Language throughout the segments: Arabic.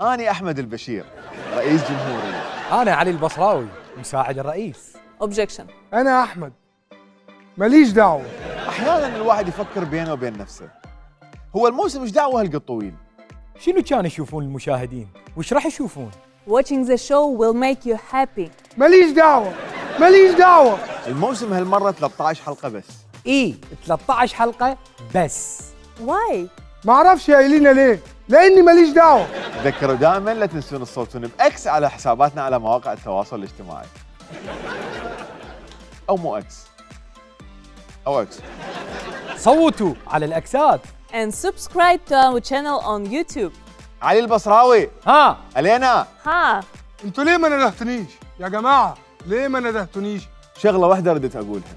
أنا أحمد البشير رئيس جمهورية. أنا علي البصراوي مساعد الرئيس. أوبجكشن. أنا أحمد ماليش دعوة. أحياناً الواحد يفكر بينه وبين نفسه، هو الموسم إيش دعوة هالقطوين؟ شنو كانوا يشوفون المشاهدين؟ وإيش راح يشوفون؟ Watching the show will make you happy. ماليش دعوة ماليش دعوة. الموسم هالمرة 13 حلقة بس. إيه 13 حلقة بس. واي؟ معرفش يا إيلينا ليه؟ لأني ماليش دعوة. تذكروا دائما لا تنسون تصوتون بأكس على حساباتنا على مواقع التواصل الاجتماعي. أو مو أكس. أو أكس. صوتوا على الأكسات. And subscribe to our channel on YouTube. علي البصراوي. ها. إيلينا. ها. أنتوا ليه ما ندهتنيش؟ يا جماعة ليه ما ندهتنيش؟ شغلة واحدة ردت أقولها.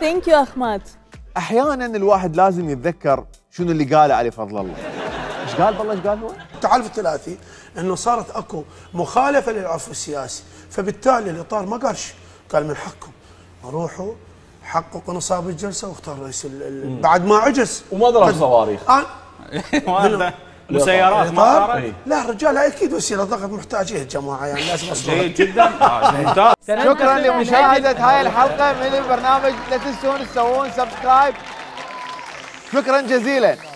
ثانك يو أحمد. أحياناً الواحد لازم يتذكر شنو اللي قاله علي فضل الله. إيش قال بالله إيش قال هو؟ التعالف الثلاثي إنه صارت أكو مخالفة للعفو السياسي، فبالتالي الإطار ما قالش، قال من حقكم روحوا حققوا نصاب الجلسة واختار رئيس بعد ما عجز وما ضرب صواريخ. مسيرات ما لا الرجال اكيد وسيله ضغط محتاجين الجماعه يعني لازم جيد جدا ممتاز. شكرا لمشاهده هاي الحلقه من البرنامج، لا تنسون تسوون سبسكرايب. شكرا جزيلا.